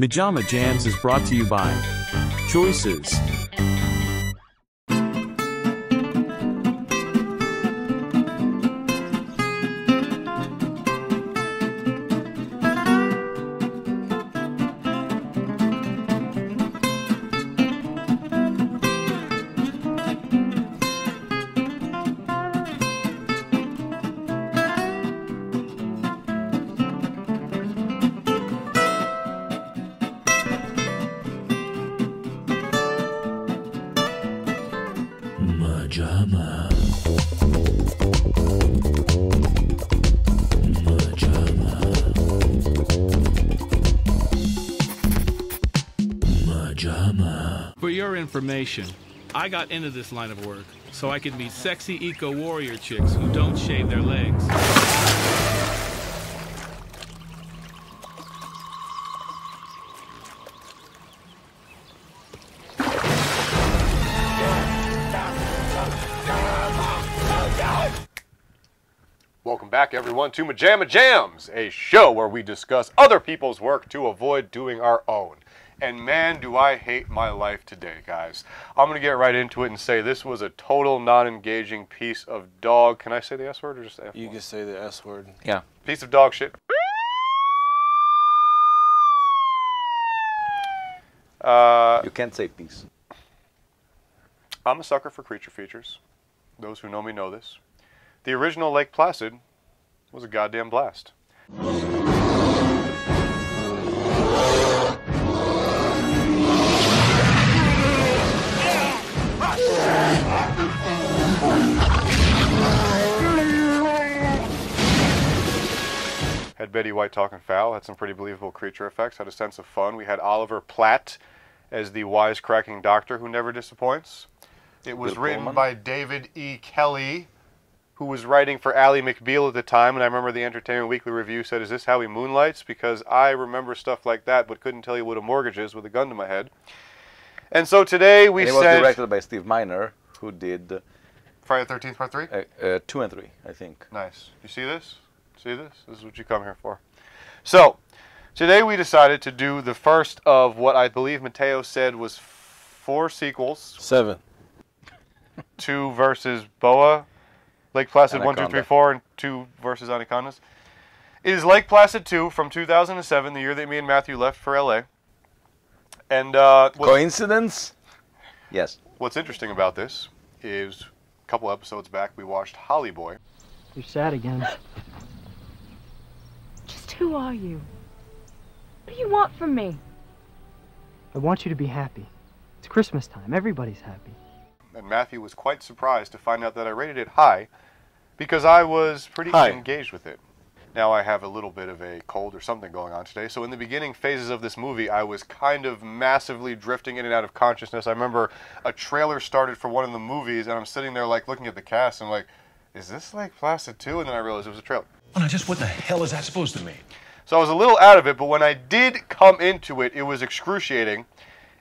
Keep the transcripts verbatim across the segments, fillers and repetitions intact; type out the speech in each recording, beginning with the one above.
MaJaMa Jams is brought to you by Choices. Information. I got into this line of work so I could meet sexy eco-warrior chicks who don't shave their legs. Welcome back, everyone, to MaJaMa Jams, a show where we discuss other people's work to avoid doing our own. And man, do I hate my life today, guys. I'm going to get right into it and say this was a total non-engaging piece of dog. Can I say the S word or just the F word? You can say the S word. Yeah. Piece of dog shit. Uh, you can't say piece. I'm a sucker for creature features. Those who know me know this. The original Lake Placid was a goddamn blast. Had Betty White talking foul, had some pretty believable creature effects, had a sense of fun. We had Oliver Platt as the wisecracking doctor who never disappoints. It was Good written woman. by David E. Kelley, who was writing for Ally McBeal at the time, and I remember the Entertainment Weekly review said, "Is this how he moonlights?" Because I remember stuff like that, but couldn't tell you what a mortgage is with a gun to my head. And so today we and it said... It was directed by Steve Miner, who did... Friday the thirteenth, part three? Uh, uh, two and three, I think. Nice. You see this? See this? This is what you come here for. So, today we decided to do the first of what I believe Mateo said was four sequels. Seven. Two versus Boa, Lake Placid Anaconda. one, two, three, four, and two versus Anacondas. It is Lake Placid two from two thousand seven, the year that me and Matthew left for L A. And uh, coincidence? Yes. What's interesting about this is a couple episodes back we watched Holly Boy. You're sad again. Who are you? What do you want from me? I want you to be happy. It's Christmas time. Everybody's happy. And Matthew was quite surprised to find out that I rated it high because I was pretty high. engaged with it. Now I have a little bit of a cold or something going on today. So in the beginning phases of this movie, I was kind of massively drifting in and out of consciousness. I remember a trailer started for one of the movies and I'm sitting there like looking at the cast and I'm like, is this like Placid two? And then I realized it was a trailer. Well, now just what the hell is that supposed to mean? So I was a little out of it, but when I did come into it, it was excruciating.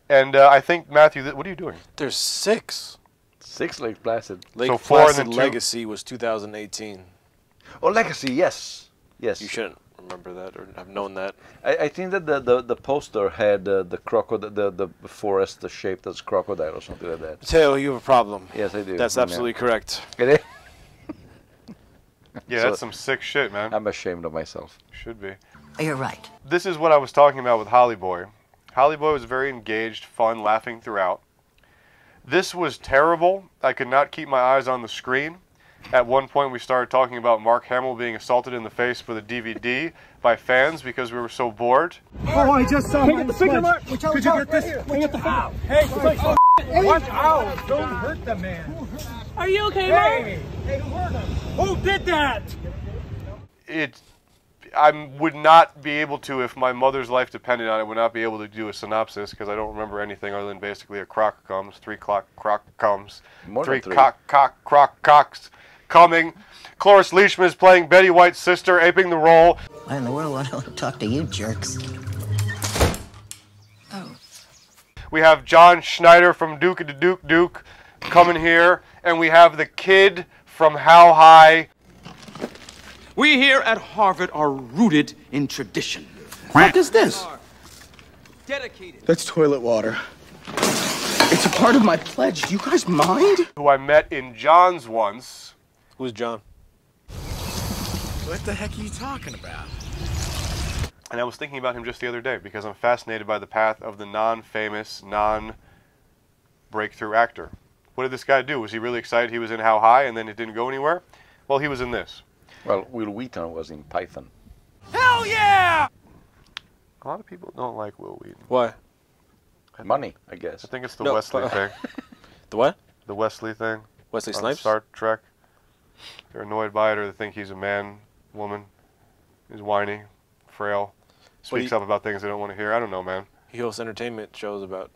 And uh, I think, Matthew, what are you doing? There's six. Six Lake Placid. Lake so Placid Legacy was two thousand eighteen. Oh, Legacy, yes. Yes. You shouldn't remember that or have known that. I, I think that the, the, the poster had uh, the crocodile, the, the forest shaped as crocodile or something like that. Teo, you have a problem. Yes, I do. That's absolutely yeah. correct. It is. Yeah, so that's some sick shit, man. I'm ashamed of myself. Should be. You're right. This is what I was talking about with Holly Boy. Holly Boy was very engaged, fun, laughing throughout. This was terrible. I could not keep my eyes on the screen. At one point, we started talking about Mark Hamill being assaulted in the face with a D V D by fans because we were so bored. Oh, I just saw him. Could you get this? Bring it the foul. Hey, watch out. Don't hurt the man. Are you okay, Mark? Hey, hey, don't hurt him. Who did that? It, I would not be able to, if my mother's life depended on it, would not be able to do a synopsis because I don't remember anything other than basically a croc comes, three clock croc comes, More three, three cock cock croc cocks coming. Cloris Leachman is playing Betty White's sister, aping the role. Why in the world would I want to talk to you jerks? Oh. We have John Schneider from Duke of Duke Duke coming here, and we have the kid from How High. We here at Harvard are rooted in tradition. What is this? dedicated. That's toilet water. It's a part of my pledge. Do you guys mind? Who I met in John's once. Who's John? What the heck are you talking about? And I was thinking about him just the other day because I'm fascinated by the path of the non-famous, non-breakthrough actor. What did this guy do? Was he really excited he was in How High and then it didn't go anywhere? Well, he was in this. Well, Will Wheaton was in Python. Hell yeah! A lot of people don't like Will Wheaton. Why? Money, I guess. I think it's the no, Wesley uh, thing. The what? The Wesley thing. Wesley Snipes? Star Trek. They're annoyed by it or they think he's a man, woman. He's whiny, frail. Speaks well, he, up about things they don't want to hear. I don't know, man. He hosts entertainment shows about...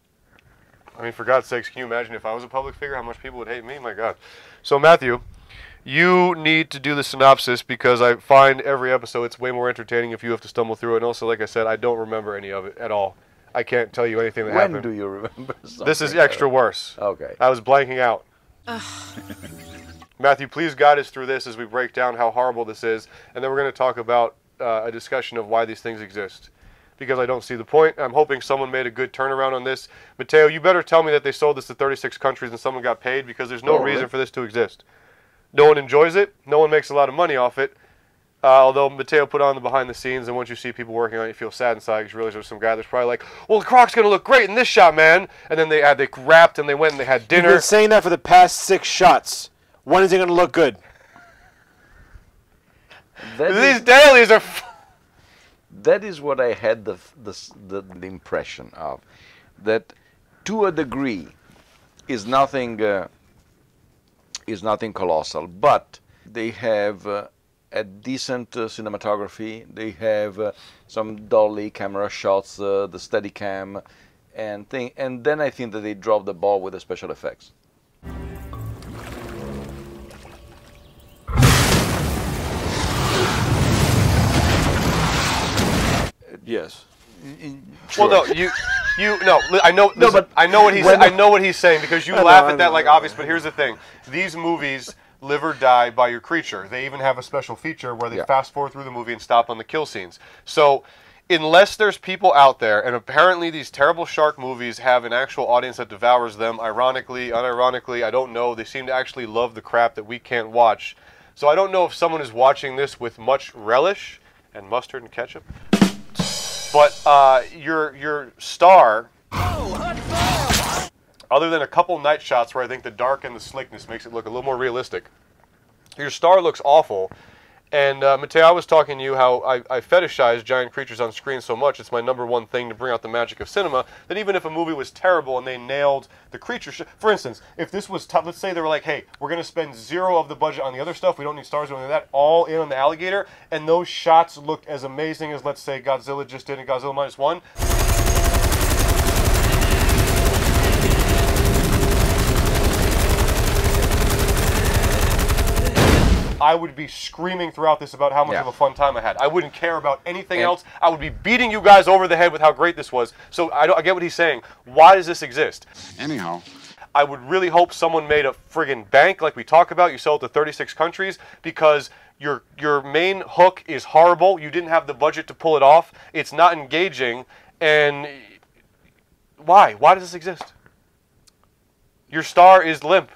I mean, for God's sakes, can you imagine if I was a public figure, how much people would hate me? My God. So, Matthew, you need to do the synopsis because I find every episode it's way more entertaining if you have to stumble through it. And also, like I said, I don't remember any of it at all. I can't tell you anything that when happened. When do you remember something? This is extra worse. Okay. I was blanking out. Matthew, please guide us through this as we break down how horrible this is. And then we're going to talk about uh, a discussion of why these things exist. Because I don't see the point. I'm hoping someone made a good turnaround on this. Mateo, you better tell me that they sold this to thirty-six countries and someone got paid because there's no oh, reason really? for this to exist. No one enjoys it. No one makes a lot of money off it. Uh, although Mateo put on the behind the scenes, and once you see people working on it, you feel sad inside because you realize there's some guy that's probably like, well, the Croc's going to look great in this shot, man. And then they uh, they wrapped and they went and they had dinner. You've been saying that for the past six shots. When is it going to look good? These dailies are... F that is what I had the, the, the, the impression of. That to a degree is nothing, uh, is nothing colossal, but they have uh, a decent uh, cinematography, they have uh, some dolly camera shots, uh, the Steadicam and thing, and then I think that they dropped the ball with the special effects. Yes. Sure. Well, no, you, you, no. I know, listen, no, but I know what he's, I know what he's saying because you I laugh know, at that like obvious. But here's the thing: these movies live or die by your creature. They even have a special feature where they yeah. fast forward through the movie and stop on the kill scenes. So, unless there's people out there, and apparently these terrible shark movies have an actual audience that devours them, ironically, unironically, I don't know. They seem to actually love the crap that we can't watch. So I don't know if someone is watching this with much relish and mustard and ketchup. But uh, your your star, oh, other than a couple night shots where I think the dark and the slickness makes it look a little more realistic, your star looks awful. And uh, Mateo, I was talking to you how I, I fetishize giant creatures on screen so much. It's my number one thing to bring out the magic of cinema. That even if a movie was terrible and they nailed the creature, sh for instance, if this was tough, let's say they were like, hey, we're going to spend zero of the budget on the other stuff. We don't need stars or anything like that. All in on the alligator. And those shots looked as amazing as, let's say, Godzilla just did in Godzilla Minus One. I would be screaming throughout this about how much yeah. of a fun time I had. I wouldn't care about anything and else. I would be beating you guys over the head with how great this was. So I, don't, I get what he's saying. Why does this exist? Anyhow. I would really hope someone made a friggin' bank like we talk about. You sell it to thirty-six countries because your, your main hook is horrible. You didn't have the budget to pull it off. It's not engaging. And why? Why does this exist? Your star is limp.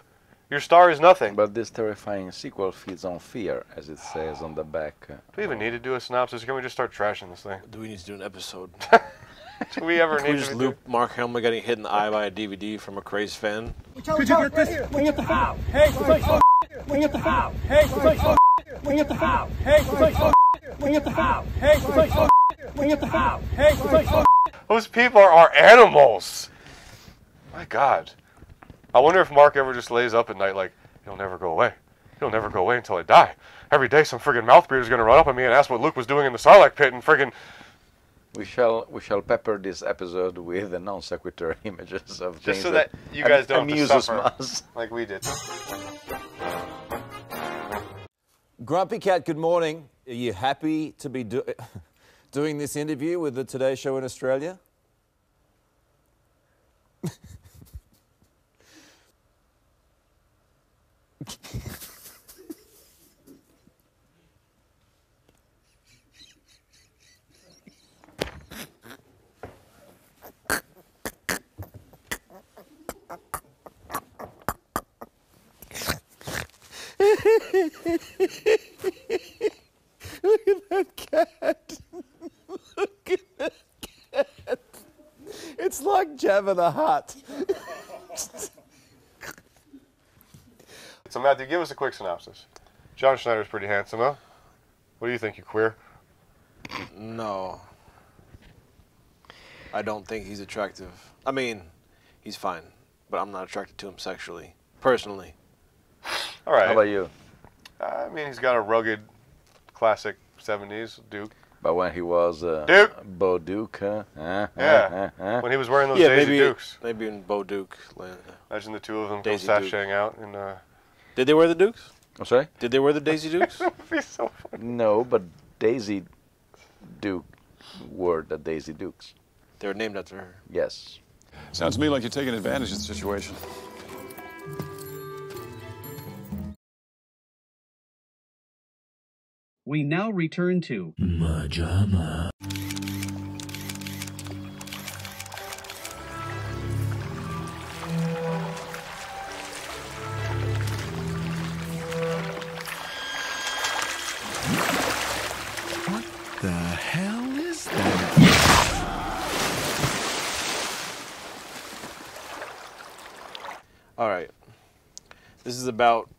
Your star is nothing. But this terrifying sequel feeds on fear, as it says on the back. Do we even need to do a synopsis? Can we just start trashing this thing? Do we need to do an episode? Do we ever Can need we just to loop do? Mark Hamill getting hit in the eye by a D V D from a crazed fan? Could you get this? Bring it the house. Hey, bring it the house. Hey, bring it the house. Hey, bring it the house. Hey, bring it the house. Hey, those people are animals. My God. I wonder if Mark ever just lays up at night like, he'll never go away. He'll never go away until I die. Every day some friggin' mouth breeder's gonna run up on me and ask what Luke was doing in the Sarlacc pit and friggin'... We shall, we shall pepper this episode with the non-sequitur images of just things so that, that you guys don't have to suffer us. Like we did. Grumpy Cat, good morning. Are you happy to be do doing this interview with the Today Show in Australia? Look at that cat. Look at that cat. It's like Jabba the Hutt. So Matthew, give us a quick synopsis. John Schneider's pretty handsome, huh? What do you think, you queer? No. I don't think he's attractive. I mean, he's fine, but I'm not attracted to him sexually, personally. All right. How about you? I mean, he's got a rugged, classic seventies Duke. But when he was uh, Duke, Bo Duke, huh? Uh, yeah. Uh, uh, when he was wearing those yeah, Daisy maybe, Dukes. Maybe in Bo Duke land. Imagine the two of them Daisy go sashaying Duke. out in. Uh... Did they wear the Dukes? I'm sorry. Did they wear the Daisy Dukes? That would be so funny. No, but Daisy Duke wore the Daisy Dukes. They were named after her. Yes. Sounds to me like you're taking advantage of the situation. We now return to MaJaMa. What the hell is that? All right. This is about.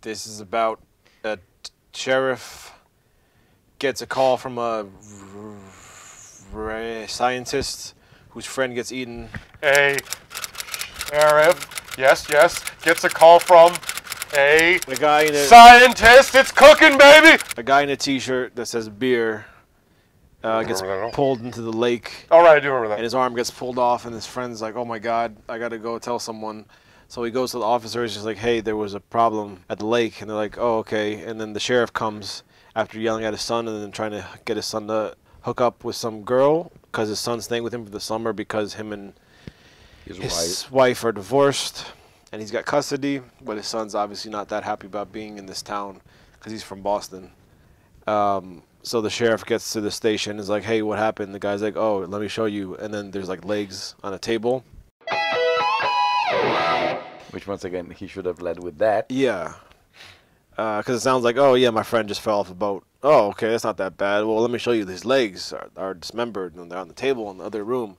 This is about a. Sheriff gets a call from a scientist whose friend gets eaten. A sheriff, yes, yes, gets a call from a, a guy in a scientist. It's cooking, baby. A guy in a T-shirt that says beer uh, gets pulled into the lake. All right, I do remember that. And his arm gets pulled off, and his friend's like, "Oh my God, I gotta go tell someone." So he goes to the officer, he's just like, hey, there was a problem at the lake. And they're like, oh, okay. And then the sheriff comes after yelling at his son and then trying to get his son to hook up with some girl because his son's staying with him for the summer because him and his, his wife. wife are divorced. And he's got custody, but his son's obviously not that happy about being in this town because he's from Boston. Um, so the sheriff gets to the station and is like, hey, what happened? The guy's like, oh, let me show you. And then there's like legs on a table. Which, once again, he should have led with that. Yeah. Because uh, it sounds like, oh, yeah, my friend just fell off a boat. Oh, okay, that's not that bad. Well, let me show you. His legs are, are dismembered, and they're on the table in the other room.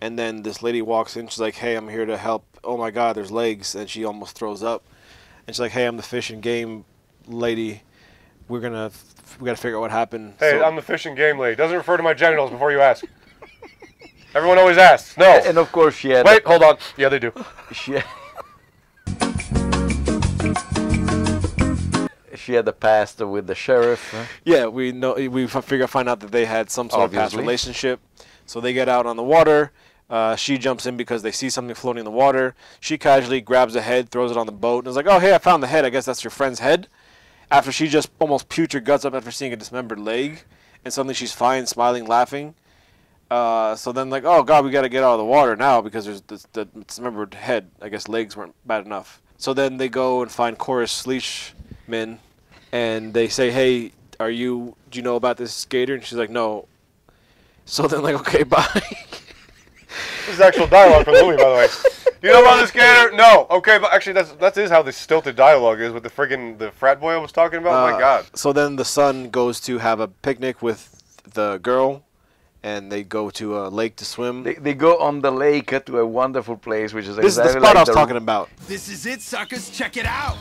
And then this lady walks in. She's like, hey, I'm here to help. Oh, my God, there's legs. And she almost throws up. And she's like, hey, I'm the fish and game lady. We're going to we got to figure out what happened. Hey, so I'm the fish and game lady. Doesn't refer to my genitals before you ask. Everyone always asks. No. And, of course, she had... Wait, hold on. Yeah, they do. She had... She had a past with the sheriff. Huh? Yeah, we know we figure find out that they had some sort Obviously. of past relationship. So they get out on the water. Uh, she jumps in because they see something floating in the water. She casually grabs a head, throws it on the boat, and is like, "Oh, hey, I found the head. I guess that's your friend's head." After she just almost puked her guts up after seeing a dismembered leg, and suddenly she's fine, smiling, laughing. Uh, so then, like, "Oh God, we got to get out of the water now because there's this, the dismembered head. I guess legs weren't bad enough." So then they go and find Cloris Leachman. And they say, hey, are you, do you know about this skater? And she's like, no. So then, like, okay, bye. This is actual dialogue from the movie, by the way. Do you know about this skater? No. Okay, but actually, that's, that is how the stilted dialogue is with the friggin' the frat boy I was talking about. Uh, oh, my God. So then the son goes to have a picnic with the girl. And they go to a lake to swim. They, they go on the lake to a wonderful place, which is exactly like the... This is the spot I was talking about. This is it, suckers. Check it out.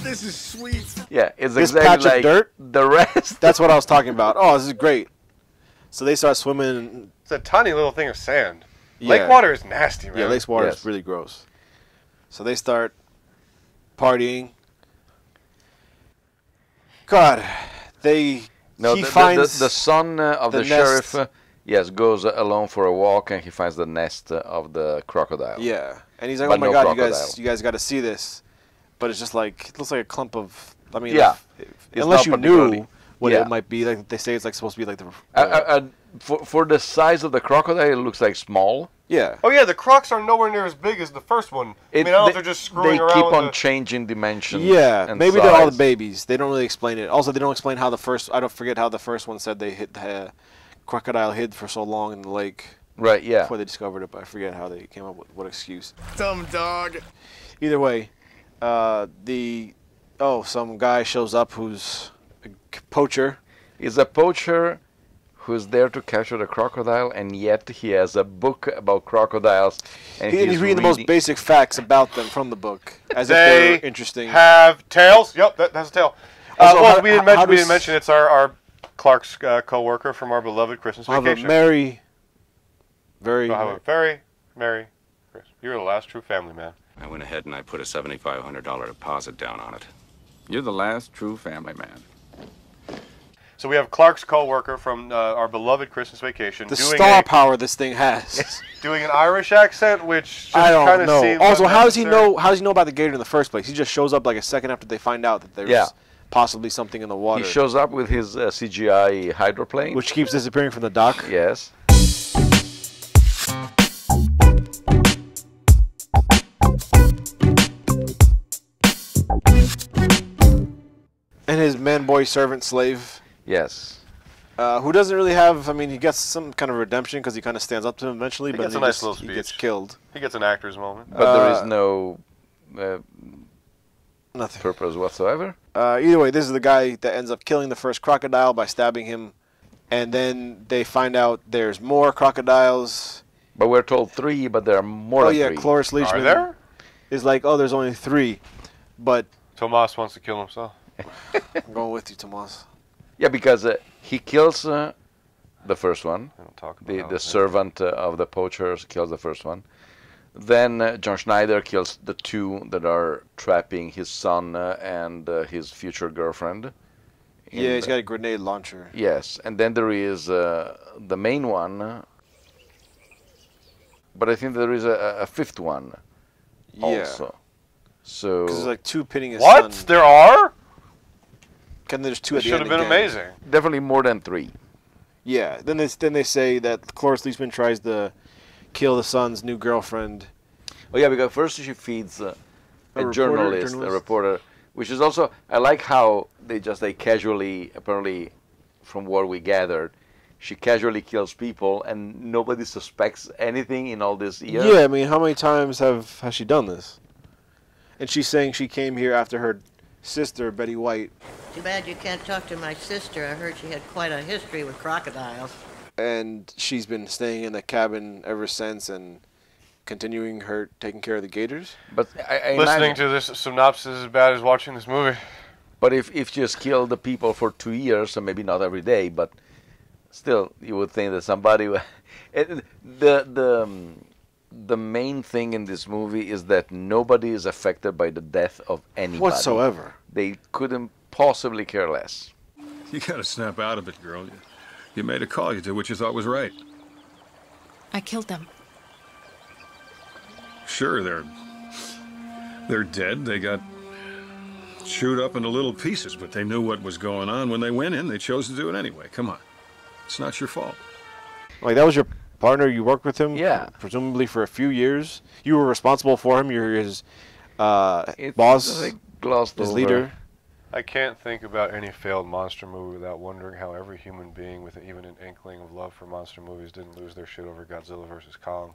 This is sweet. Yeah, it's this exactly patch like of dirt, the rest. That's what I was talking about. Oh, this is great. So they start swimming. It's a tiny little thing of sand. Yeah. Lake water is nasty, man. Yeah, lake water yes. is really gross. So they start partying. God, they. No, he the, finds the, the son of the, the sheriff. Uh, yes, goes alone for a walk, and he finds the nest of the crocodile. Yeah, and he's like, but "Oh my no God, crocodile. you guys, you guys got to see this." But it's just like, it looks like a clump of, I mean, yeah. if, if, unless you knew what yeah. it might be, like they say it's like supposed to be like the... Uh, uh, uh, for, for the size of the crocodile, it looks like small. Yeah. Oh yeah, the crocs are nowhere near as big as the first one. It, I mean, I don't know if they're just screwing they around. They keep on the... changing dimensions. Yeah, and maybe size. They're all the babies. They don't really explain it. Also, they don't explain how the first, I don't forget how the first one said they hid, uh, crocodile hid for so long in the lake. Right, yeah. Before they discovered it, but I forget how they came up with what excuse. Dumb dog. Either way. uh, the oh, some guy shows up who's a poacher. He's a poacher who's there to capture the crocodile, and yet he has a book about crocodiles. And he, he's, he's reading, reading the most basic facts about them from the book, as if they're interesting. They have tails. Yep, that, that's a tail. Uh, well, how, we didn't mention. We didn't mention it's our, our Clark's uh, co-worker from our beloved Christmas Vacation. Have a merry, very, so have merry. a very merry Christmas. You're the last true family man. I went ahead and I put a seventy-five hundred dollar deposit down on it. You're the last true family man. So we have Clark's co-worker from uh, our beloved Christmas Vacation. The doing star a, power this thing has. Doing an Irish accent, which I don't kind of know. Also, how does he know? How does he know about the gator in the first place? He just shows up like a second after they find out that there's. Yeah. Possibly something in the water. He shows up with his uh, C G I hydroplane, which keeps disappearing from the dock. Yes. And his man-boy servant slave. Yes. Uh, who doesn't really have? I mean, he gets some kind of redemption because he kind of stands up to him eventually, he but gets then a he, nice just, little speech. He gets killed. He gets an actor's moment. But uh, there is no. Uh, Nothing. Purpose whatsoever. Uh, either way, this is the guy that ends up killing the first crocodile by stabbing him, and then they find out there's more crocodiles. But we're told three, but there are more. Oh than yeah, three. Cloris Leachman. Are there? Is like, oh, there's only three, but Tomas wants to kill himself. I'm going with you, Tomas. Yeah, because uh, he kills uh, the first one. I don't talk about the the servant uh, of the poachers kills the first one. Then uh, John Schneider kills the two that are trapping his son uh, and uh, his future girlfriend. Yeah, he's got a grenade launcher. Yes, and then there is uh, the main one. But I think there is a, a fifth one yeah. also. So there's like two pitting his what? son. What? There are? And there's two it at the end. Should have been again. amazing. Definitely more than three. Yeah, then, then they say that Cloris Leachman tries to kill the son's new girlfriend. Oh yeah, because first she feeds uh, a, a journalist, journalist, a reporter, which is also, I like how they just, they casually, apparently, from what we gathered, she casually kills people and nobody suspects anything in all this years. Yeah, I mean, how many times have, has she done this? And she's saying she came here after her sister, Betty White. Too bad you can't talk to my sister. I heard she had quite a history with crocodiles. And she's been staying in the cabin ever since and continuing her taking care of the gators. But I, I listening to this synopsis is as bad as watching this movie. But if, if she has killed the people for two years, so maybe not every day, but still, you would think that somebody... It, the, the, um, the main thing in this movie is that nobody is affected by the death of anybody. Whatsoever. They couldn't possibly care less. You gotta snap out of it, girl. You made a call you did what you thought was right. I killed them. Sure, they're... They're dead. They got chewed up into little pieces, but they knew what was going on. When they went in, they chose to do it anyway. Come on. It's not your fault. Like, that was your partner? You worked with him? Yeah. Presumably for a few years? You were responsible for him? You were his uh, boss? Glossed his over. leader? I can't think about any failed monster movie without wondering how every human being with even an inkling of love for monster movies didn't lose their shit over Godzilla versus Kong.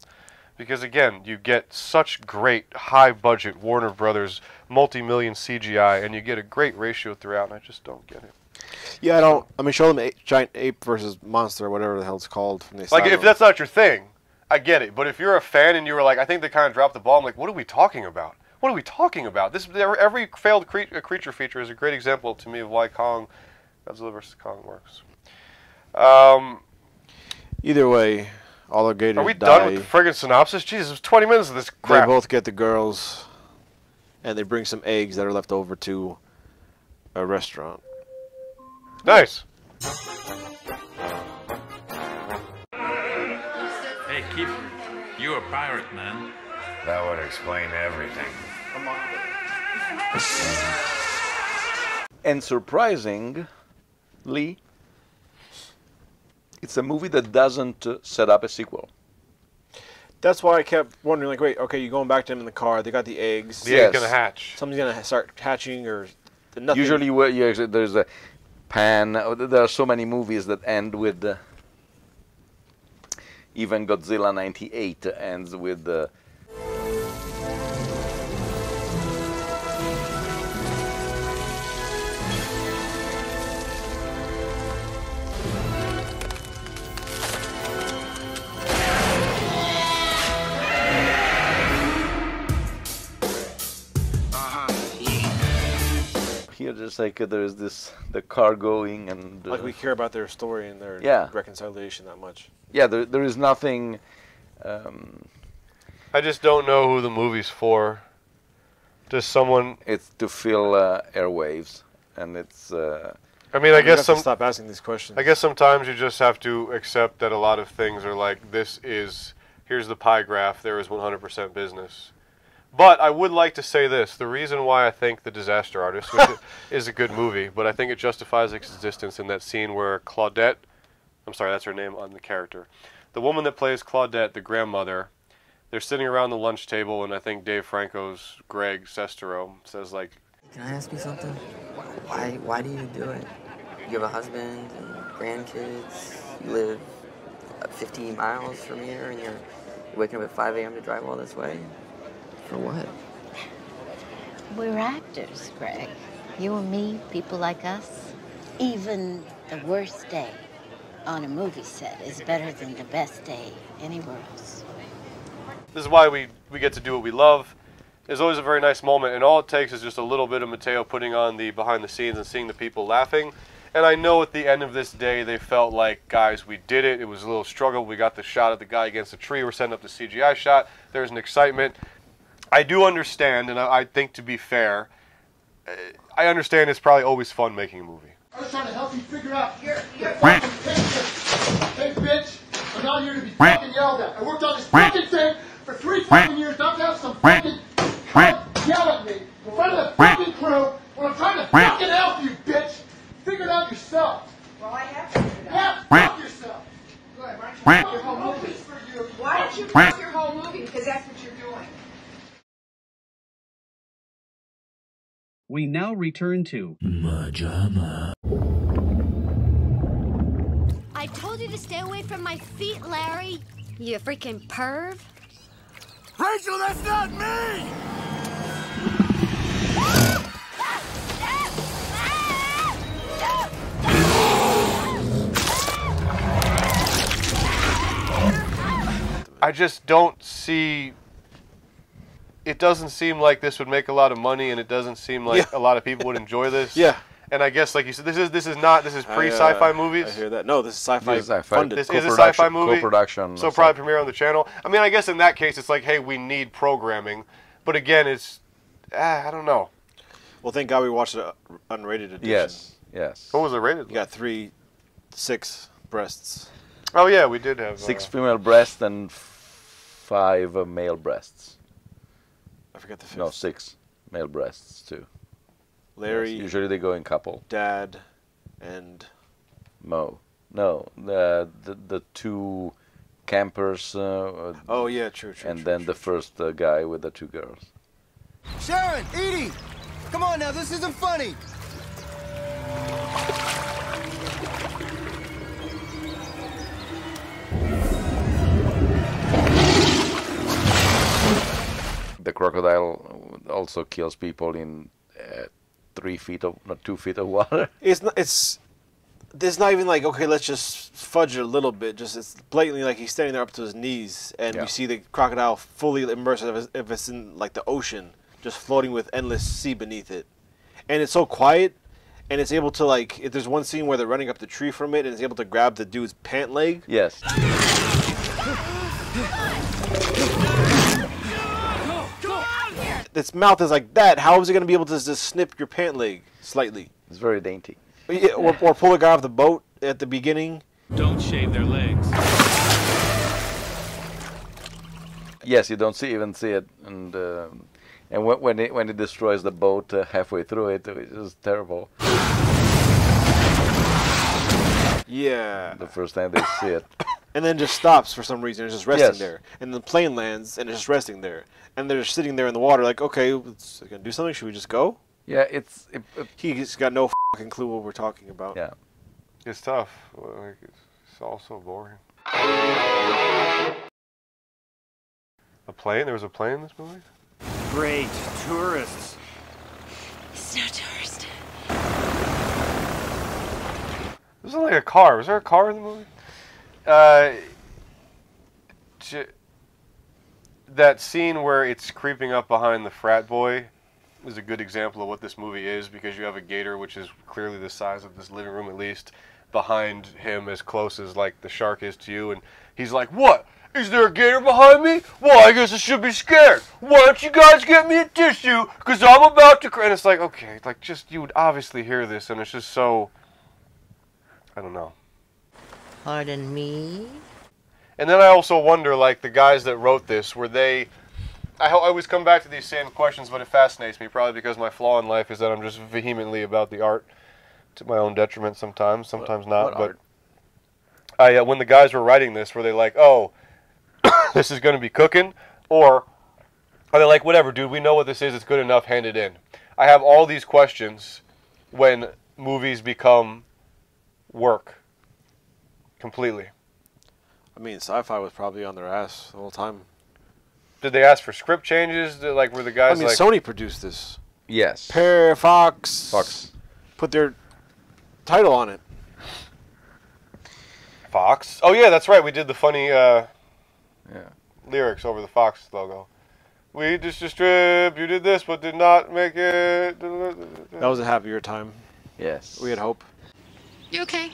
Because again, you get such great high-budget Warner Brothers multi-million C G I, and you get a great ratio throughout, and I just don't get it. Yeah, I don't... I mean, show them a giant ape versus monster, or whatever the hell it's called. From the like, asylum. If that's not your thing, I get it. But if you're a fan and you were like, I think they kind of dropped the ball, I'm like, what are we talking about? What are we talking about? This every failed cre creature feature is a great example to me of why Kong, Godzilla versus Kong works. Um, Either way, all the gators Are we die. done with the friggin' synopsis? Jesus, it's twenty minutes of this crap. They both get the girls, and they bring some eggs that are left over to a restaurant. Nice. Hey, Keith, you're a pirate, man. That would explain everything. Come on. And surprisingly, it's a movie that doesn't uh, set up a sequel. That's why I kept wondering, like, wait, okay, you're going back to him in the car. They got the eggs. The yes. egg's gonna hatch. Something's gonna start hatching, or nothing. Usually, well, yeah, there's a pan. There are so many movies that end with. Uh, even Godzilla ninety-eight ends with. Uh, seems like there's this the car going and uh, like we care about their story and their yeah. reconciliation that much. Yeah, there there is nothing. Um, I just don't know who the movie's for. Just someone. It's to fill uh, airwaves, and it's. Uh, I mean, I guess some. Stop asking these questions. I guess sometimes you just have to accept that a lot of things are like this is. Here's the pie graph. There is one hundred percent business. But I would like to say this. The reason why I think The Disaster Artist which is a good movie, but I think it justifies its existence in that scene where Claudette, I'm sorry, that's her name on the character, the woman that plays Claudette, the grandmother, they're sitting around the lunch table, and I think Dave Franco's Greg Sestero says, like, can I ask you something? Why, why do you do it? You have a husband and grandkids. You live fifty miles from here, and you're waking up at five A M to drive all this way? For what? We're actors, Greg. You and me, people like us. Even the worst day on a movie set is better than the best day anywhere else. This is why we, we get to do what we love. It's always a very nice moment, and all it takes is just a little bit of Mateo putting on the behind the scenes and seeing the people laughing. And I know at the end of this day, they felt like, guys, we did it. It was a little struggle. We got the shot of the guy against the tree. We're setting up the C G I shot. There's an excitement. I do understand, and I, I think to be fair, I understand it's probably always fun making a movie. I was trying to help you figure out, you're, you're fucking bitch. Hey, bitch, I'm not here to be fucking yelled at. I worked on this fucking thing for three fucking years. Don't have some fucking yell at me in front of the fucking crew when I'm trying to fucking help you, bitch. Figure it out yourself. Well, I have to figure it out. Yeah, fuck yourself. Go ahead, why don't you fuck your whole movie? Why don't you fuck your whole movie? Because that's what you're doing. We now return to MaJaMa. I told you to stay away from my feet, Larry. You freaking perv. Rachel, that's not me! I just don't see, it doesn't seem like this would make a lot of money, and it doesn't seem like yeah. a lot of people would enjoy this. Yeah. And I guess, like you said, this is this is not, this is pre-sci-fi uh, movies. I hear that. No, this is sci-fi funded. This is a sci-fi movie. Co-production. So probably premiere on the channel. I mean, I guess in that case, it's like, hey, we need programming. But again, it's, ah, I don't know. Well, thank God we watched the unrated edition. Yes, yes. What was it rated? You got three, six breasts. Oh, yeah, we did have... Six uh, female breasts and five uh, male breasts. I forget the fifth. No, six male breasts, too. Larry... Yes. Usually they go in couple. Dad and... Mo. No, the the, the two campers... Uh, oh, yeah, true, true, And true, then true, the true. first uh, guy with the two girls. Sharon! Edie! Come on now, this isn't funny! The crocodile also kills people in uh, three feet of, not two feet of water. It's not. It's. It's not even like, okay, let's just fudge it a little bit. Just it's blatantly like he's standing there up to his knees, and yeah. we see the crocodile fully immersed if it's in like the ocean, just floating with endless sea beneath it, and it's so quiet, and it's able to like. If there's one scene where they're running up the tree from it, and it's able to grab the dude's pant leg. Yes. Its mouth is like that. How is it going to be able to just snip your pant leg slightly? It's very dainty. Yeah, or, or pull a guy off the boat at the beginning. Don't shave their legs. Yes, you don't see even see it, and uh, and when when it, when it destroys the boat uh, halfway through it, it's just terrible. Yeah. The first time they see it. And then just stops for some reason. It's just resting yes. there. And the plane lands, and it's just resting there. And they're just sitting there in the water, like, okay, it's gonna do something. Should we just go? Yeah, it's. It, it, He's got no fucking clue what we're talking about. Yeah, it's tough. Like, it's all so boring. A plane? There was a plane in this movie? Great tourists. It's no tourist. This is like a car. Was there a car in the movie? Uh, that scene where it's creeping up behind the frat boy is a good example of what this movie is, because you have a gator, which is clearly the size of this living room at least, behind him as close as like the shark is to you, and he's like, what? Is there a gator behind me? Well, I guess I should be scared. Why don't you guys get me a tissue? Because I'm about to cry. And it's like, okay, like, just, you would obviously hear this, and it's just so, I don't know. Pardon me? And then I also wonder, like, the guys that wrote this, were they... I always come back to these same questions, but it fascinates me, probably because my flaw in life is that I'm just vehemently about the art, to my own detriment sometimes, sometimes what, not. What but art? I, uh, when the guys were writing this, were they like, oh... this is going to be cooking, or are they like, whatever, dude, we know what this is, it's good enough, hand it in? I have all these questions when movies become work completely. I mean, sci-fi was probably on their ass the whole time. Did they ask for script changes? Did, like, were the guys, I mean, like, Sony produced this. Yes. Per Fox, Fox put their title on it. Fox? Oh yeah, that's right, we did the funny uh yeah. lyrics over the Fox logo. We just distributed this, but did not make it. That was a happier time. Yes. We had hope. You okay?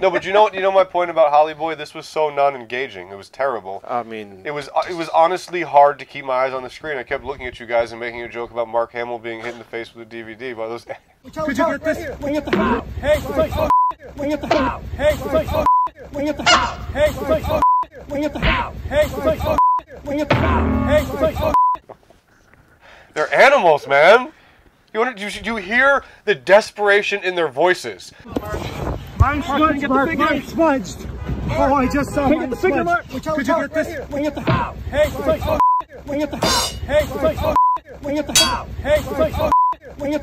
No, but you know what? You know my point about Holly Boy. This was so non-engaging. It was terrible. I mean, it was it was honestly hard to keep my eyes on the screen. I kept looking at you guys and making a joke about Mark Hamill being hit in the face with a D V D by those. Could you get this? Bring it the house. Hey, bring it the house. Hey, bring it the house. Hey, bring it the house. Wing at the house. Hey, wing oh, at the house. Hey, wing oh, they're animals, man. You want to? You, you hear the desperation in their voices. Mine smudged. Get the bigger. Mine smudged. Oh, I just saw mine smudged. Could you get this? Wing at the house. Hey, wing at the house. Hey, wing at the house. Hey, wing at the house. Hey, wing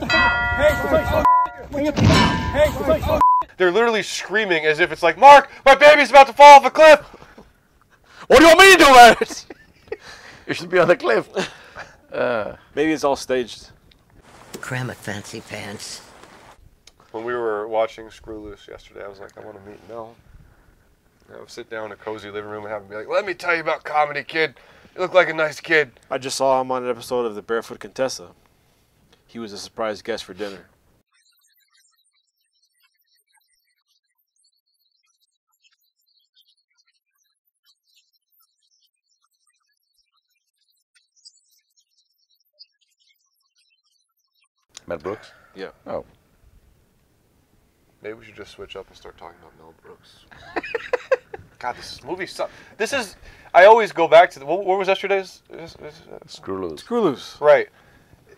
at the house. Hey, they're literally screaming as if it's like, Mark, my baby's about to fall off a cliff. What do you want me to do about it? You should be on the cliff. Uh, Maybe it's all staged. Cram it, fancy pants. When we were watching Screw Loose yesterday, I was like, I want to meet Mel. I would sit down in a cozy living room and have him be like, let me tell you about comedy, kid. You look like a nice kid. I just saw him on an episode of the Barefoot Contessa. He was a surprise guest for dinner. Mel Brooks? Yeah. Oh. Maybe we should just switch up and start talking about Mel Brooks. God, this is, movie sucks. This is, I always go back to, the, what, what was yesterday's? Is, is, uh, Screw Loose. Screw Loose. Right.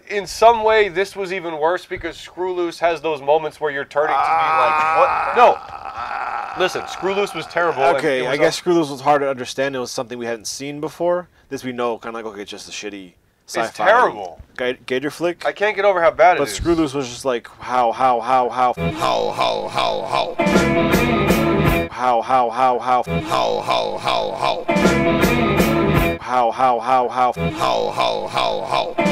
In some way, this was even worse because Screw Loose has those moments where you're turning ah, to be like, what? No. Ah, Listen, Screw Loose was terrible. Okay, was I guess Screw Loose was hard to understand. It was something we hadn't seen before. This we know, kind of like, okay, just a shitty... It's terrible. Gator flick. I can't get over how bad it but is. But Screw Loose was just like, how, how, how, how. How, how, how, how. How, how, how, how. How, how, how, how. How, how, how, how. How, how, how, how.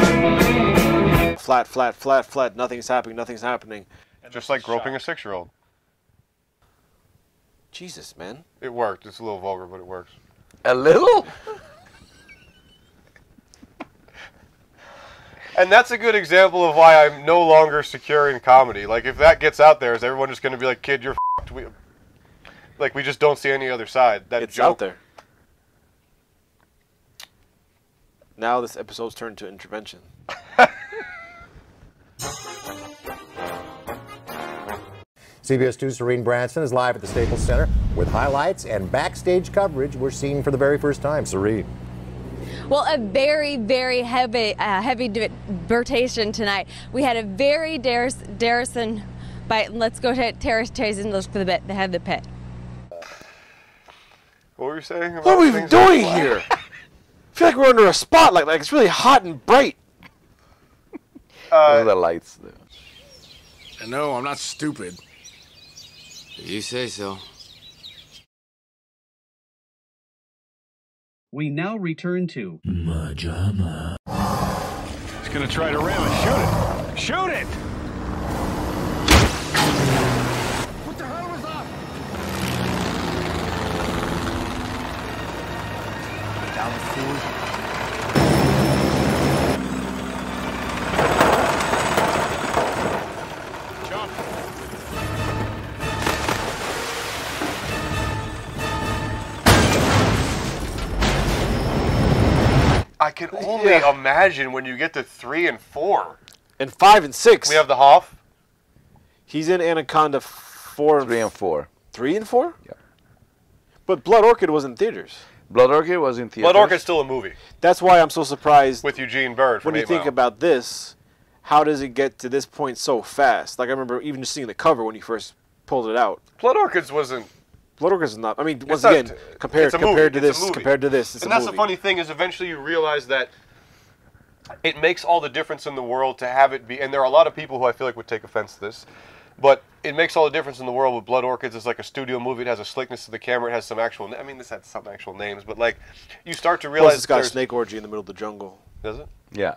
Flat, flat, flat, flat. Nothing's happening, nothing's happening. Just like groping a six-year-old. Jesus, man. It worked. It's a little vulgar, but it works. A little? And that's a good example of why I'm no longer secure in comedy. Like, if that gets out there, is everyone just going to be like, kid, you're f***ed? We, like, we just don't see any other side. That it's joke. Out there. Now this episode's turned to intervention. C B S two's Serene Branson is live at the Staples Center with highlights and backstage coverage we're seeing for the very first time. Serene. Well, a very, very heavy, uh, heavy debatation tonight. We had a very Darrison bite. Let's go to Terrace Chasing. Let's put the head of the pit. What were you saying? About what are we doing here? I feel like we're under a spotlight. Like, it's really hot and bright. Uh, Those are the lights. There. No, I'm not stupid. You say so. We now return to MaJaMa. He's gonna try to ram it. Shoot it! Shoot it! What the hell was that? Down the fool. can only yeah. imagine when you get to three and four. And five and six. We have the Hoff. He's in Anaconda four. Three and four. Three and four? Yeah. But Blood Orchid was in theaters. Blood Orchid was in theaters. Blood Orchid's still a movie. That's why I'm so surprised. With Eugene Bird. When you think about this, how does it get to this point so fast? Like, I remember even just seeing the cover when you first pulled it out. Blood Orchids wasn't... Blood Orchids is not... I mean, once again, not, compared, compared to it's this, compared to this, it's and a movie. And that's the funny thing is eventually you realize that it makes all the difference in the world to have it be... And there are a lot of people who I feel like would take offense to this, but it makes all the difference in the world with Blood Orchids. It's like a studio movie. It has a slickness to the camera. It has some actual... I mean, this had some actual names, but, like, you start to realize... Plus, it's got a snake orgy in the middle of the jungle. Does it? Yeah.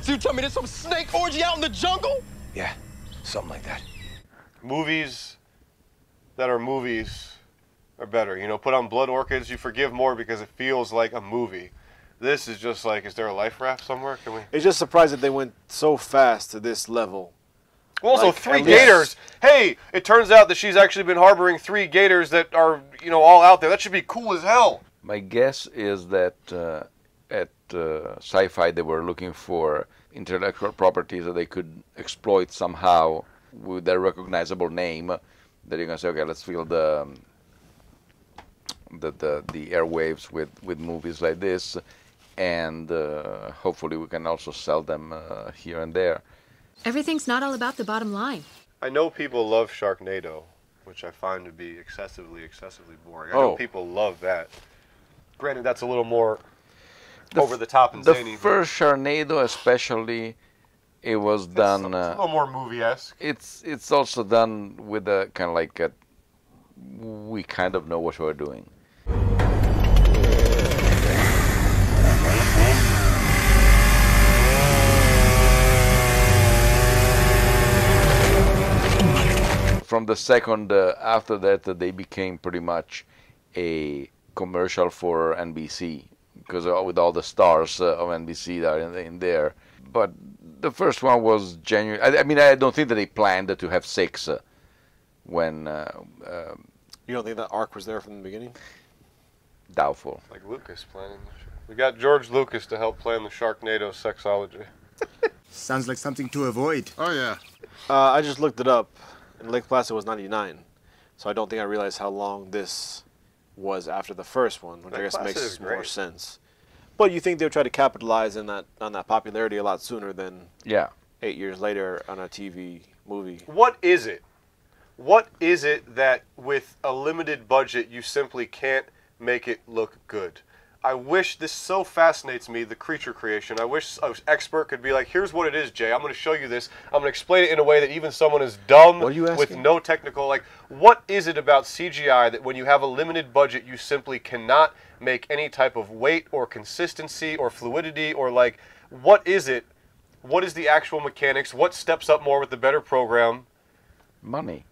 So you tell me there's some snake orgy out in the jungle? Yeah, something like that. Movies that are movies are better. You know, put on Blood Orchids, you forgive more because it feels like a movie. This is just like, is there a life raft somewhere? Can we? It's just surprised that they went so fast to this level. Well, also like, three gators. Hey, it turns out that she's actually been harboring three gators that are, you know, all out there. That should be cool as hell. My guess is that... Uh... At uh, Sci-Fi, they were looking for intellectual properties that they could exploit somehow with their recognizable name. That you can say, okay, let's fill the, the the the airwaves with with movies like this, and uh, hopefully we can also sell them uh, here and there. Everything's not all about the bottom line. I know people love Sharknado, which I find to be excessively, excessively boring. I oh. know people love that. Granted, that's a little more. The over the top and the zany. The first Sharknado, especially, it was it's done. Some, uh, it's a little more movie-esque. It's it's also done with a kind of like a. We kind of know what we're doing. From the second uh, after that, uh, they became pretty much a commercial for N B C. Because with all the stars uh, of N B C that are in, in there. But the first one was genuine. I, I mean, I don't think that they planned to have six uh, when... Uh, um, you don't think that arc was there from the beginning? Doubtful. Like Lucas planning. We got George Lucas to help plan the Sharknado sexology. Sounds like something to avoid. Oh, yeah. Uh, I just looked it up, and Lake Placid was ninety-nine. So I don't think I realized how long this... was after the first one, which I guess makes more sense. But you think they would try to capitalize in that on that popularity a lot sooner than yeah. eight years later on a T V movie. What is it? What is it that with a limited budget you simply can't make it look good? I wish this so fascinates me, the creature creation. I wish an expert could be like, here's what it is, Jay. I'm going to show you this. I'm going to explain it in a way that even someone is dumb with no technical. Like, what is it about C G I that when you have a limited budget, you simply cannot make any type of weight or consistency or fluidity or like, what is it? What is the actual mechanics? What steps up more with the better program? Money.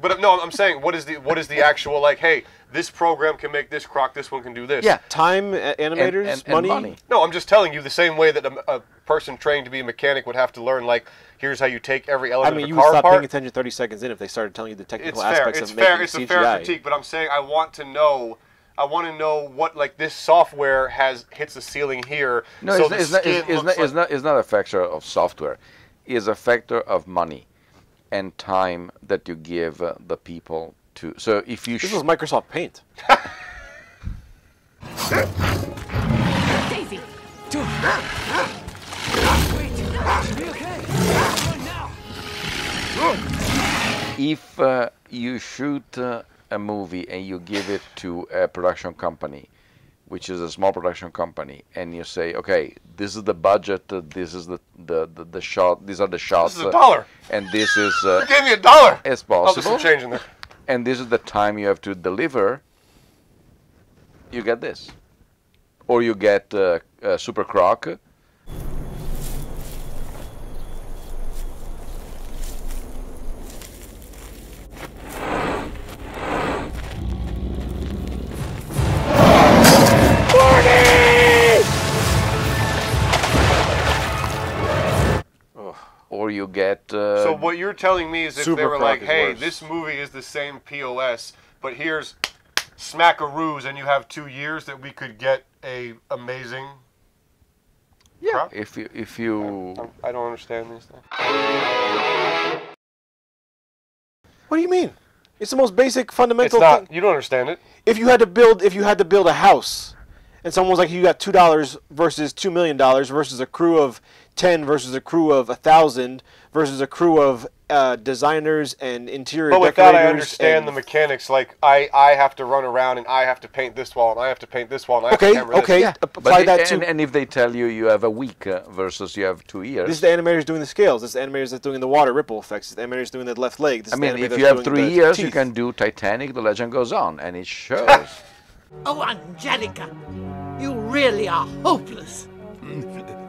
But no, I'm saying, what is the what is the actual, like, hey, this program can make this croc, this one can do this. Yeah, time, animators, and, and, money. And money. No, I'm just telling you the same way that a, a person trained to be a mechanic would have to learn, like, here's how you take every element I mean, of the car apart. I mean, you would stop paying attention thirty seconds in if they started telling you the technical it's aspects fair. Of it's making fair. It's C G I. It's a fair critique, but I'm saying I want to know, I want to know what, like, this software has hits the ceiling here. No, so it's, not, it's, it's, not, like it's, not, it's not a factor of software. It's a factor of money. And time that you give uh, the people to. So if you. This was Microsoft Paint. Daisy, do it. Wait, okay? Now. If uh, you shoot uh, a movie and you give it to a production company, which is a small production company, and you say, okay, this is the budget, uh, this is the, the, the, the shot, these are the shots. This is a dollar. Uh, and this is... Uh, you gave me a dollar! It's possible. I'll put some change in there. And this is the time you have to deliver, you get this. Or you get uh, uh, Super Croc. Or you get... Uh, so what you're telling me is if Super they were like, hey, worse. This movie is the same P O S, but here's Smackaroos and you have two years that we could get a amazing Yeah. Prop? If you, if you, I, I don't understand these things. What do you mean? It's the most basic, fundamental. It's not, thing. You don't understand it. If you had to build, if you had to build a house, and someone was like, "You got two dollars versus two million dollars versus a crew of ten versus a crew of a thousand versus a crew of uh, designers and interior decorators." But without decorators I understand the mechanics, like I, I have to run around and I have to paint this wall and I have to paint this wall and I okay, have to camera okay, this. Okay, yeah. Apply but that it, to. And, and if they tell you you have a week uh, versus you have two years. This is the animators doing the scales. This is the animators that's doing the water ripple effects. This is the animators doing the left leg. This is I mean, if you have three years, teeth. You can do Titanic. The legend goes on, and it shows. Oh, Angelica, you really are hopeless.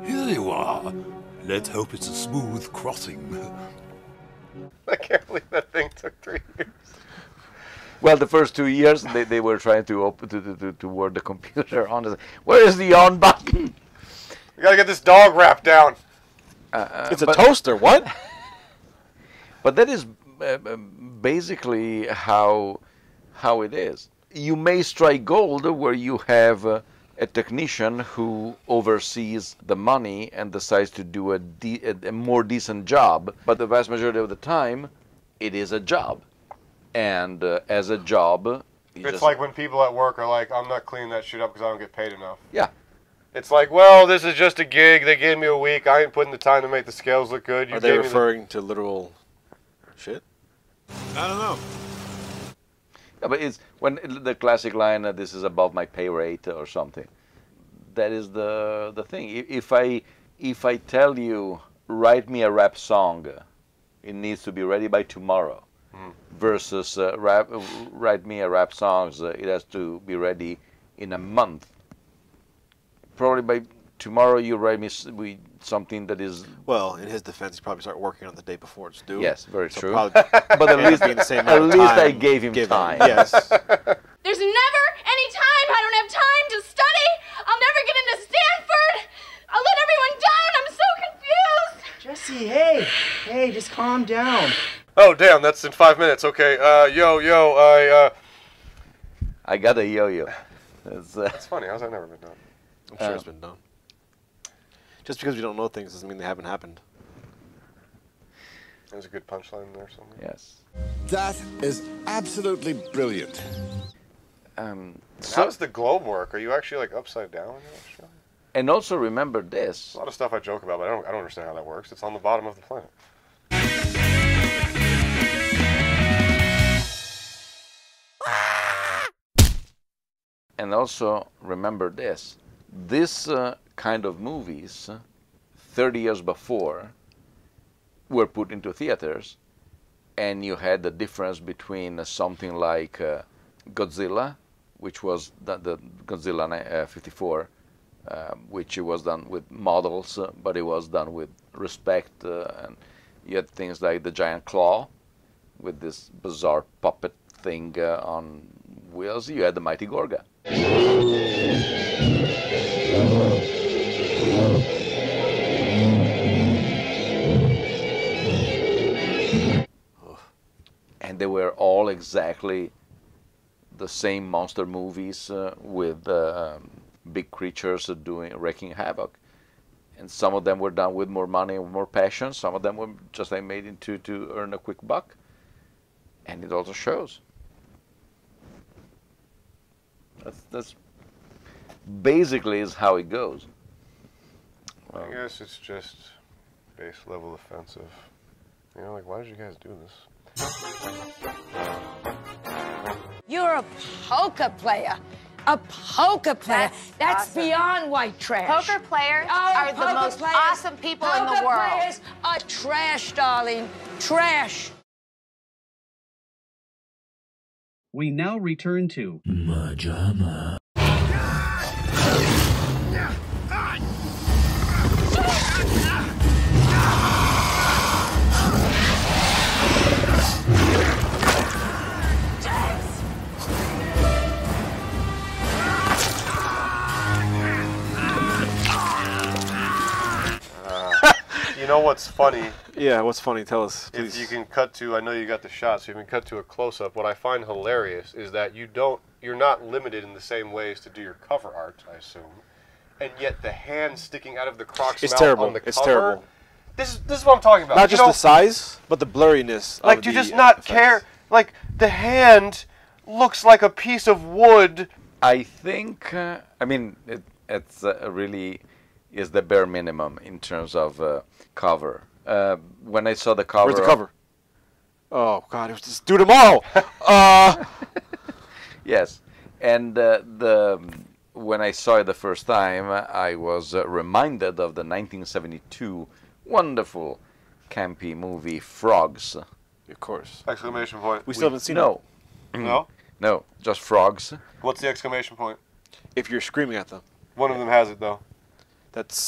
Here you are. Let's hope it's a smooth crossing. I can't believe that thing took three years. Well, the first two years, they, they were trying to open to, to, to word the computer on. Where is the on button? We gotta get this dog wrapped down. Uh, it's but, a toaster, what? But that is uh, basically how, how it is. You may strike gold where you have uh, a technician who oversees the money and decides to do a, de a more decent job, but the vast majority of the time, it is a job. And uh, as a job... It's just... like when people at work are like, I'm not cleaning that shit up because I don't get paid enough. Yeah. It's like, well, this is just a gig. They gave me a week. I ain't putting the time to make the scales look good. You are they referring the... to literal shit? I don't know. Yeah, but it's when the classic line, uh, this is above my pay rate or something. That is the the thing. If I if I tell you, write me a rap song, it needs to be ready by tomorrow. Mm. Versus uh, rap, uh, write me a rap song, uh, it has to be ready in a month. Probably by tomorrow you write me something that is... Well, in his defense, he probably started working on the day before it's due. Yes, very so true. Probably, but at least, the same at least I gave him given. time. Yes. There's never any time. I don't have time to study. I'll never get into Stanford. I'll let everyone down. I'm so confused. Jesse, hey. Hey, just calm down. Oh, damn, that's in five minutes. Okay, uh, yo, yo, I... Uh... I got a yo-yo. That's, uh... that's funny. How's that never been done? I'm sure um, it's been done. Just because we don't know things doesn't mean they haven't happened. There's a good punchline there somewhere. Yes. That is absolutely brilliant. Um, so How does the globe work? Are you actually like upside down when you're upside down? And also remember this. A lot of stuff I joke about, but I don't, I don't understand how that works. It's on the bottom of the planet. And also remember this. This... Uh, kind of movies thirty years before were put into theaters, and you had the difference between something like uh, Godzilla, which was the, the Godzilla uh, fifty-four, uh, which was done with models, uh, but it was done with respect, uh, and you had things like The Giant Claw with this bizarre puppet thing uh, on wheels. You had The Mighty Gorga. And they were all exactly the same monster movies uh, with uh, big creatures doing wreaking havoc. And some of them were done with more money and more passion. Some of them were just like, made into to earn a quick buck. And it also shows. That's, that's basically is how it goes. Well, I guess it's just base level offensive. You know, like, why did you guys do this? You're a poker player. A poker player. That's, That's awesome. Beyond white trash. Poker players oh, are poker the most players, awesome people in the world. Poker players are trash, darling. Trash. We now return to MaJaMa. You know what's funny? Yeah, what's funny? Tell us, please. If you can cut to, I know you got the shot, so you can cut to a close-up. What I find hilarious is that you don't, you're not limited in the same ways to do your cover art, I assume, and yet the hand sticking out of the croc's mouth on the cover. It's terrible. This, this is what I'm talking about. Not just the size, but the blurriness. Like, you just not care. Like, the hand looks like a piece of wood. I think, uh, I mean, it it's, uh, really is the bare minimum in terms of uh, cover. Uh, when I saw the cover... Where's the cover? Oh, God, it was just due tomorrow. uh. Yes. And uh, the when I saw it the first time, I was uh, reminded of the nineteen seventy-two wonderful campy movie Frogs. Of course. Exclamation point. We still we, haven't seen no. it. No? No, just Frogs. What's the exclamation point? If you're screaming at them. One of them has it, though. That's...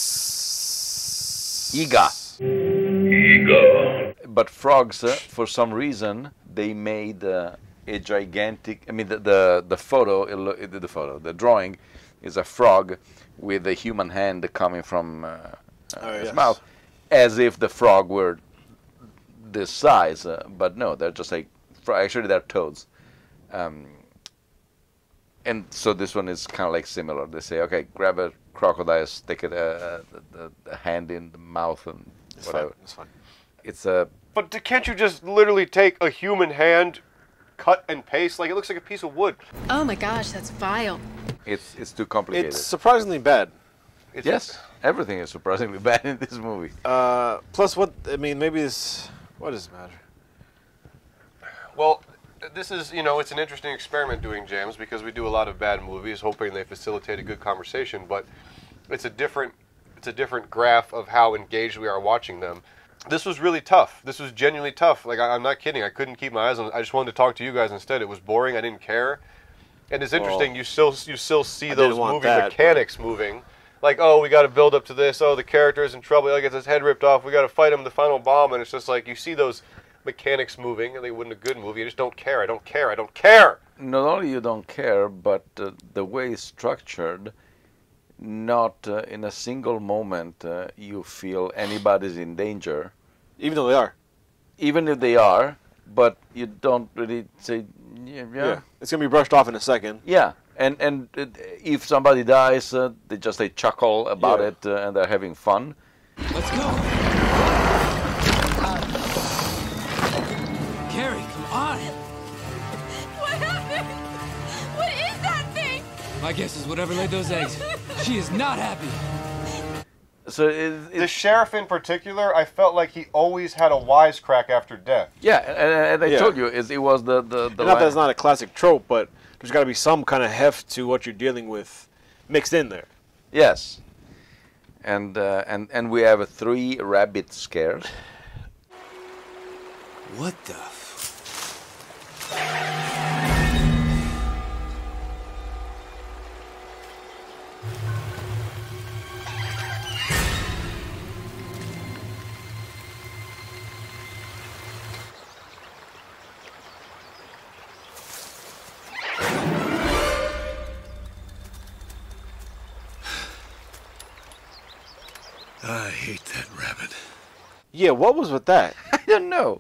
Ega. Ega. But Frogs, uh, for some reason, they made... Uh, a gigantic, I mean, the the, the photo, it, the photo, the drawing is a frog with a human hand coming from uh, oh, his yes. mouth, as if the frog were this size, uh, but no, they're just like, actually they're toads. Um, and so this one is kind of like similar. They say, okay, grab a crocodile, stick it, uh, the, the hand in the mouth and it's whatever. Fine. It's fine. It's a... But can't you just literally take a human hand, cut and paste? Like, it looks like a piece of wood. Oh my gosh, that's vile. It's it's too complicated. It's surprisingly bad. It's yes, just... everything is surprisingly bad in this movie. Uh, plus, what I mean, maybe it's what does it matter? Well, this is you know, it's an interesting experiment doing jams because we do a lot of bad movies, hoping they facilitate a good conversation. But it's a different it's a different graph of how engaged we are watching them. This was really tough. This was genuinely tough. Like, I, I'm not kidding. I couldn't keep my eyes on it. I just wanted to talk to you guys instead. It was boring. I didn't care. And it's interesting. Well, you still you still see I those movie that, mechanics but... moving. Like, oh, we got to build up to this. Oh, the character's in trouble. He gets his head ripped off. We got to fight him. The final bomb. And it's just like you see those mechanics moving, and they wouldn't a good movie. You just don't care. I don't care. I don't care. Not only you don't care, but uh, the way it's structured. Not uh, in a single moment uh, you feel anybody's in danger. Even though they are. Even if they are, but you don't really say, yeah. yeah. yeah. It's going to be brushed off in a second. Yeah, and and it, if somebody dies, uh, they just they chuckle about yeah. it uh, and they're having fun. Let's go. Uh, Carrie, come on. What happened? What is that thing? My guess is whatever laid those eggs. She is not happy. So it, it, the sheriff in particular, I felt like he always had a wisecrack after death. Yeah, and, and I yeah. told you, it, it was the... the, the not that's not a classic trope, but there's got to be some kind of heft to what you're dealing with mixed in there. Yes. And, uh, and, and we have a three rabbit scares. What the... F I hate that rabbit. Yeah, what was with that? I don't know.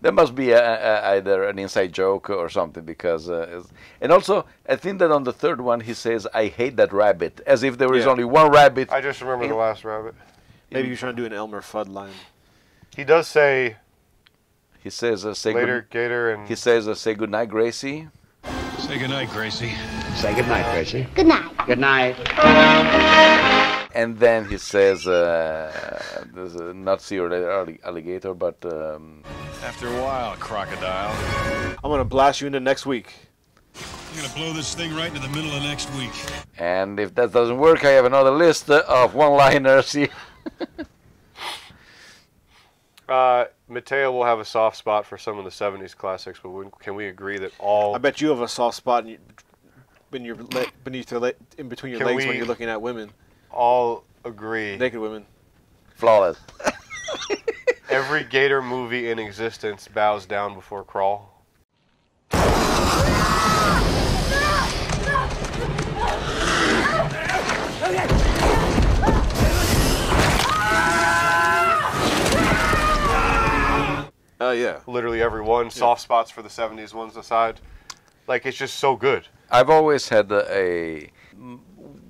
There must be a, a, either an inside joke or something because... Uh, and also, I think that on the third one, he says, I hate that rabbit, as if there was yeah. only one rabbit. I just remember in... the last rabbit. Maybe you're trying to do an Elmer Fudd line. He does say... He says, uh, say later, good... Gator and... He says, uh, say goodnight, Gracie. Say goodnight, Gracie. Say goodnight, Gracie. Goodnight. Goodnight. Goodnight. And then he says, uh, there's a, not see or allig alligator, but... Um, after a while, crocodile. I'm going to blast you into next week. I'm going to blow this thing right into the middle of next week. And if that doesn't work, I have another list of one-liners here. uh, Mateo will have a soft spot for some of the seventies classics, but when, can we agree that all... I bet you have a soft spot in, in, your beneath your in between your can legs we... when you're looking at women. All agree. Naked women. Flawless. Every gator movie in existence bows down before crawl. Oh, uh, yeah. Literally every one. Soft yeah. spots for the seventies ones aside. Like, it's just so good. I've always had a...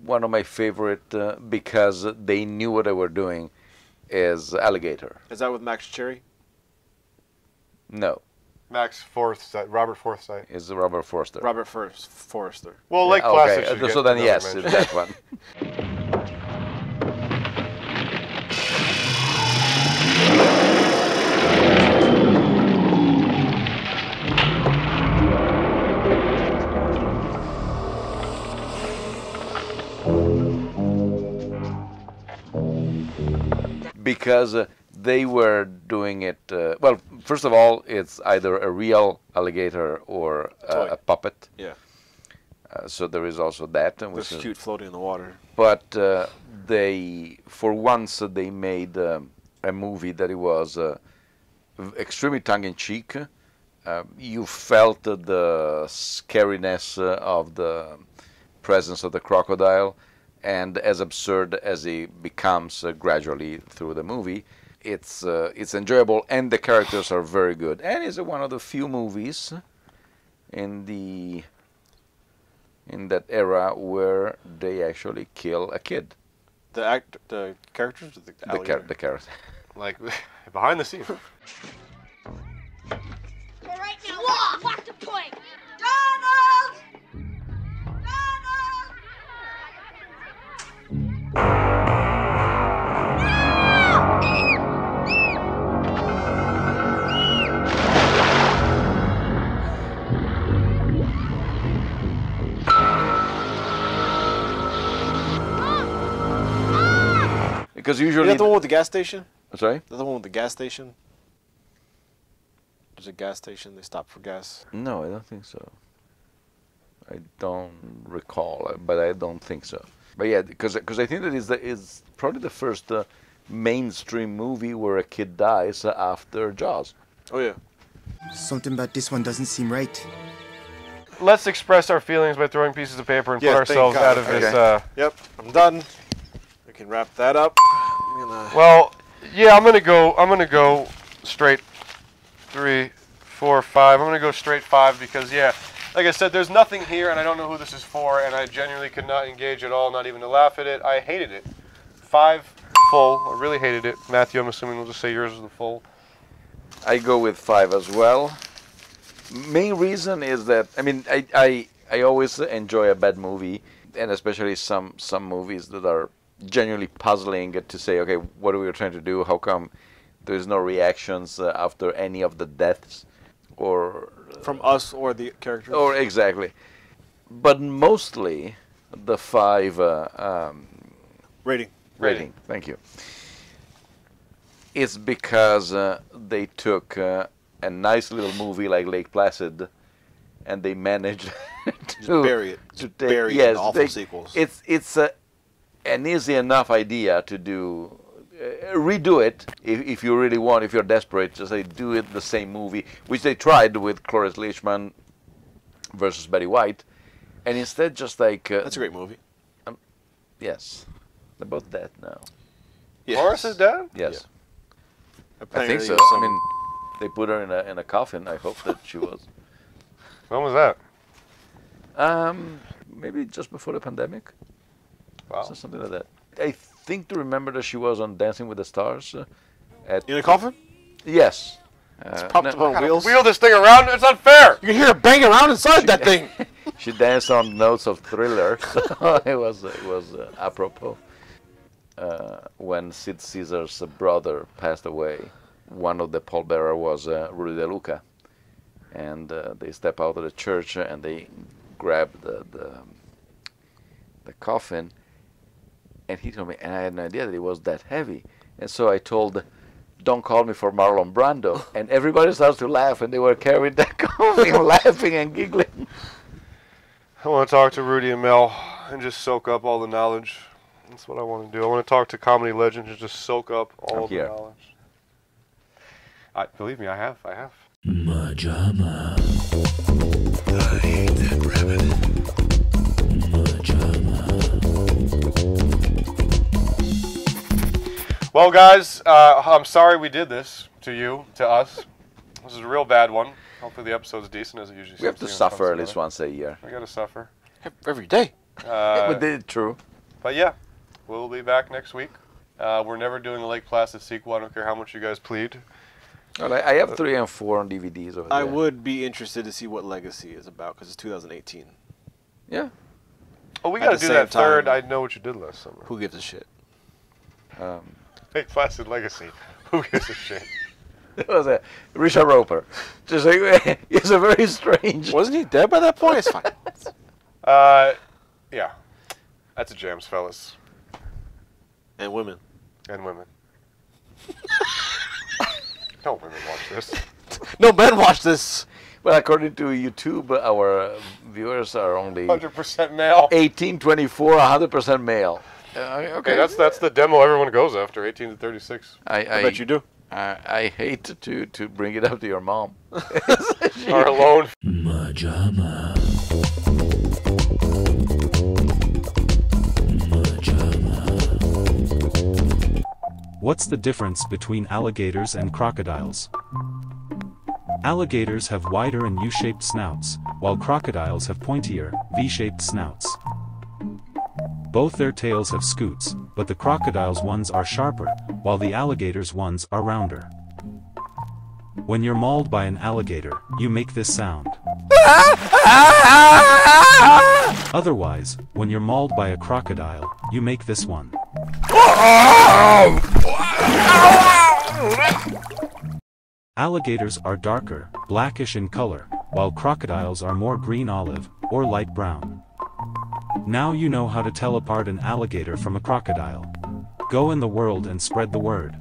one of my favorite uh, because they knew what they were doing, is Alligator. Is that with Max Cherry? No. Max Forster, Robert Forster. Is Robert Forster. Robert For Forster. Well, yeah, Lake Placid. Okay. So, so then, yes, it's that one. Because uh, they were doing it, uh, well, first of all, it's either a real alligator or uh, a puppet. Yeah. Uh, so there is also that. And this cute floating in the water. But uh, they, for once, uh, they made um, a movie that it was uh, extremely tongue-in-cheek. Uh, you felt uh, the scariness uh, of the presence of the crocodile, and as absurd as it becomes uh, gradually through the movie, it's uh, it's enjoyable, and the characters are very good. And it's one of the few movies in the in that era where they actually kill a kid. The act, the characters, or the the, char the character, like behind the scenes. All right, now walk, walk the point, Donald. Because usually, is that the one with the gas station? I'm sorry? Is that the one with the gas station? There's a gas station, they stop for gas. No, I don't think so. I don't recall, but I don't think so. But yeah, because I think that is the, is probably the first uh, mainstream movie where a kid dies after Jaws. Oh, yeah. Something about this one doesn't seem right. Let's express our feelings by throwing pieces of paper and yeah, put ourselves God. out of okay. this. Uh, yep, I'm done. We can wrap that up. I'm gonna... Well, yeah, I'm gonna go. I'm gonna go straight three, four, five. I'm gonna go straight five because yeah. Like I said, there's nothing here, and I don't know who this is for, and I genuinely could not engage at all, not even to laugh at it. I hated it. Five full. I really hated it. Matthew, I'm assuming we'll just say yours is the full. I go with five as well. Main reason is that, I mean, I, I, I always enjoy a bad movie, and especially some, some movies that are genuinely puzzling to say, okay, what are we trying to do? How come there's no reactions uh, after any of the deaths? Or from us or the characters, or exactly, but mostly the five uh, um, rating. rating rating thank you. It's because uh, they took uh, a nice little movie like Lake Placid and they managed to Just bury it to take, bury yes, it in awful they, sequels. It's it's a, an easy enough idea to do. Uh, redo it if, if you really want, if you're desperate, just say do it the same movie, which they tried with Cloris Leachman versus Betty White, and instead just like... Uh, That's a great movie. Um, yes. They're both dead now. Yes. Cloris is dead? Yes. Yeah. I think so. I mean, they put her in a, in a coffin. I hope that she was. When was that? Um, maybe just before the pandemic. Wow. So something like that. I think to remember that she was on Dancing with the Stars. Uh, at in a coffin? Yes. Uh, it's popped no, up on wheels. Wheel this thing around? It's unfair. You can hear it bang around inside she, that thing. She danced on notes of Thriller. So it was it was uh, apropos. Uh, when Sid Caesar's brother passed away, one of the pallbearers was uh, Rudy DeLuca, and uh, they step out of the church and they grab the the, the coffin. And he told me, and I had no idea that it was that heavy. And so I told, don't call me for Marlon Brando. And everybody starts to laugh, and they were carrying that coffin, laughing and giggling. I want to talk to Rudy and Mel and just soak up all the knowledge. That's what I want to do. I want to talk to comedy legends and just soak up all of the knowledge. I, believe me, I have. I have. MaJaMa. I hate that rabbit. MaJaMa. Well, guys, uh, I'm sorry we did this to you, to us. This is a real bad one. Hopefully the episode's decent, as it usually seems. We have to suffer at least once a year. We got to suffer. Every day. Uh, yeah, we did it true. But yeah, we'll be back next week. Uh, we're never doing a Lake Placid sequel. I don't care how much you guys plead. Well, I have three and four on D V Ds over there. I would be interested to see what Legacy is about because it's two thousand eighteen. Yeah. Oh, we got to do that time. Third. I know what you did last summer. Who gives a shit? Um, Lake Placid Legacy. Who gives a shit? It was a Richard Roper. Just like, it's a very strange. Wasn't he dead by that point? It's fine. uh, yeah. That's a jams, fellas. And women. And women. No women watch this. No men watch this. Well, according to YouTube, our viewers are only one hundred percent male. eighteen to twenty-four, one hundred percent male. Uh, okay, hey, that's that's the demo everyone goes after, eighteen to thirty-six. I, I, I bet you do. I, I hate to to bring it up to your mom. You are alone. MaJaMa. MaJaMa. What's the difference between alligators and crocodiles? Alligators have wider and U-shaped snouts, while crocodiles have pointier, V-shaped snouts. Both their tails have scoots, but the crocodile's ones are sharper, while the alligator's ones are rounder. When you're mauled by an alligator, you make this sound. Otherwise, when you're mauled by a crocodile, you make this one. Alligators are darker, blackish in color, while crocodiles are more green-olive, or light brown. Now you know how to tell apart an alligator from a crocodile. Go in the world and spread the word.